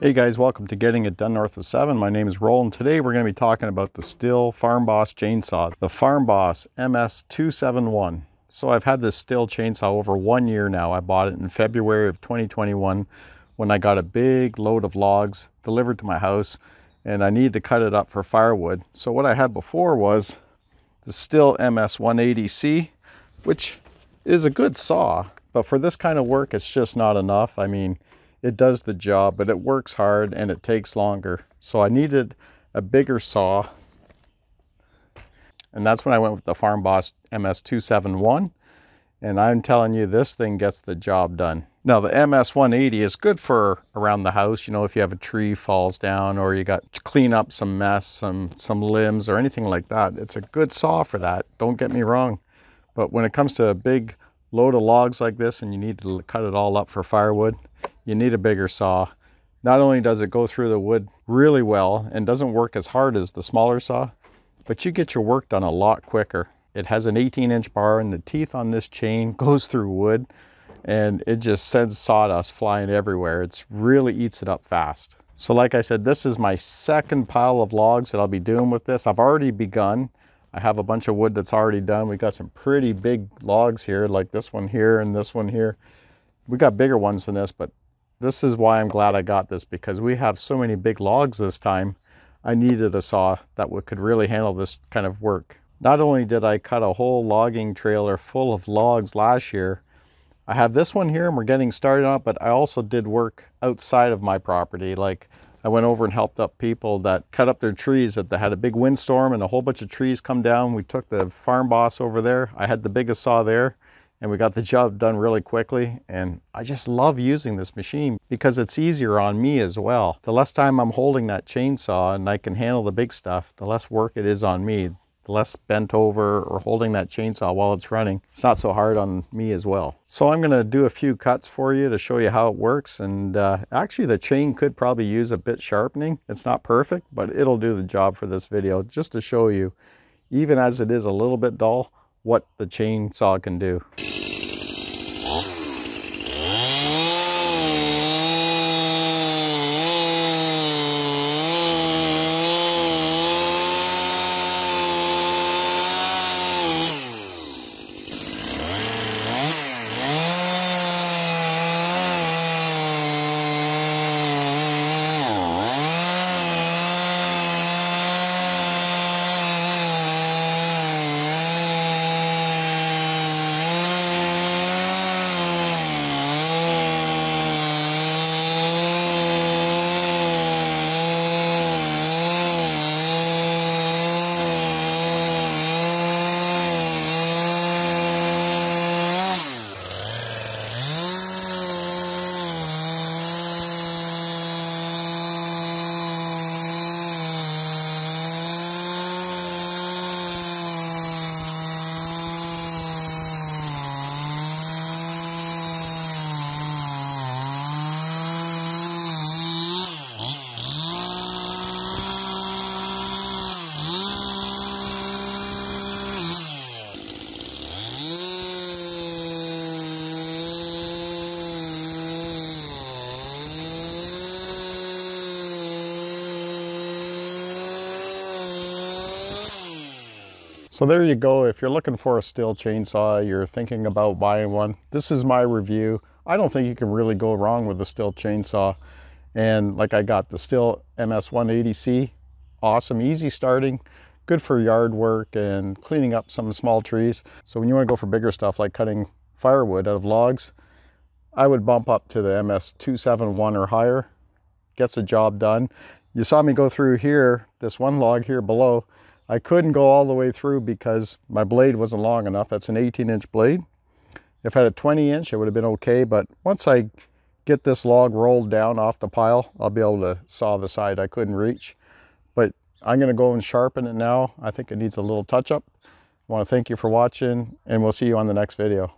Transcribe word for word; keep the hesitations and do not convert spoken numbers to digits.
Hey guys, welcome to Getting It Done North of seven. My name is Roland. Today we're going to be talking about the Stihl Farm Boss chainsaw, the Farm Boss M S two seventy-one. So I've had this Stihl chainsaw over one year now. I bought it in February of twenty twenty-one when I got a big load of logs delivered to my house and I needed to cut it up for firewood. So what I had before was the Stihl M S one eighty C, which is a good saw, but for this kind of work it's just not enough. I mean, it does the job, but it works hard and it takes longer. So I needed a bigger saw. And that's when I went with the Farm Boss M S two seventy-one. And I'm telling you, this thing gets the job done. Now the M S one eighty is good for around the house. You know, if you have a tree falls down or you got to clean up some mess, some, some limbs or anything like that. It's a good saw for that. Don't get me wrong. But when it comes to a big load of logs like this and you need to cut it all up for firewood, you need a bigger saw. Not only does it go through the wood really well and doesn't work as hard as the smaller saw, but you get your work done a lot quicker. It has an eighteen inch bar and the teeth on this chain goes through wood and it just sends sawdust flying everywhere. It really eats it up fast. So like I said, this is my second pile of logs that I'll be doing with this. I've already begun. I have a bunch of wood that's already done. We got some pretty big logs here, like this one here and this one here. We got bigger ones than this, but this is why I'm glad I got this, because we have so many big logs this time. I needed a saw that could really handle this kind of work. Not only did I cut a whole logging trailer full of logs last year, I have this one here and we're getting started on it, but I also did work outside of my property. Like, I went over and helped up people that cut up their trees, that they had a big windstorm and a whole bunch of trees come down. We took the Farm Boss over there. I had the biggest saw there. And we got the job done really quickly. And I just love using this machine because it's easier on me as well. The less time I'm holding that chainsaw and I can handle the big stuff, the less work it is on me. The less bent over or holding that chainsaw while it's running, it's not so hard on me as well. So I'm gonna do a few cuts for you to show you how it works. And uh, actually the chain could probably use a bit sharpening. It's not perfect, but it'll do the job for this video, just to show you, even as it is a little bit dull, what the chainsaw can do. So there you go. If you're looking for a Stihl chainsaw, you're thinking about buying one, this is my review. I don't think you can really go wrong with a Stihl chainsaw. And like I got the Stihl M S one eighty C, awesome, easy starting, good for yard work and cleaning up some small trees. So when you want to go for bigger stuff like cutting firewood out of logs, I would bump up to the M S two seventy-one or higher. Gets the job done. You saw me go through here, this one log here below. I couldn't go all the way through because my blade wasn't long enough. That's an eighteen inch blade. If I had a twenty inch, it would have been okay. But once I get this log rolled down off the pile, I'll be able to saw the side I couldn't reach. But I'm gonna go and sharpen it now. I think it needs a little touch up. I wanna thank you for watching and we'll see you on the next video.